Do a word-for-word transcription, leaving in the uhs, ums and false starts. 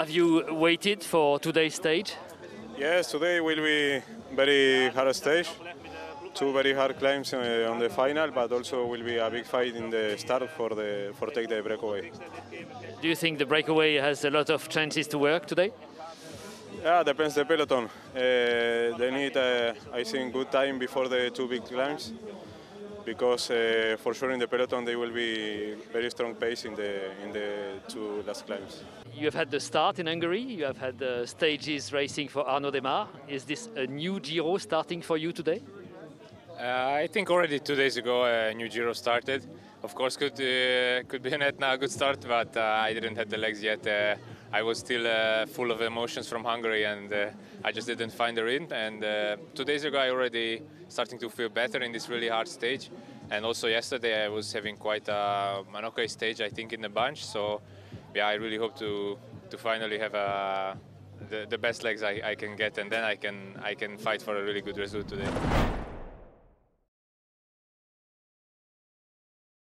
Have you waited for today's stage? Yes, today will be very hard stage. Two very hard climbs uh, on the final, but also will be a big fight in the start for the for take the breakaway. Do you think the breakaway has a lot of chances to work today? Yeah, depends the peloton. Uh, they need, uh, I think, good time before the two big climbs, because uh, for sure in the peloton they will be very strong pace in the in the two last climbs. You have had the start in Hungary. You have had the stages racing for Arnaud Démare. Is this a new Giro starting for you today? Uh, I think already two days ago a uh, new Giro started. Of course, could uh, could be an Etna a good start, but uh, I didn't have the legs yet. Uh, I was still uh, full of emotions from Hungary, and uh, I just didn't find the rhythm. And uh, two days ago, I already starting to feel better in this really hard stage. And also yesterday, I was having quite a, an okay stage, I think, in the bunch. So yeah, I really hope to to finally have a. The, the best legs I, I can get, and then I can I can fight for a really good result today.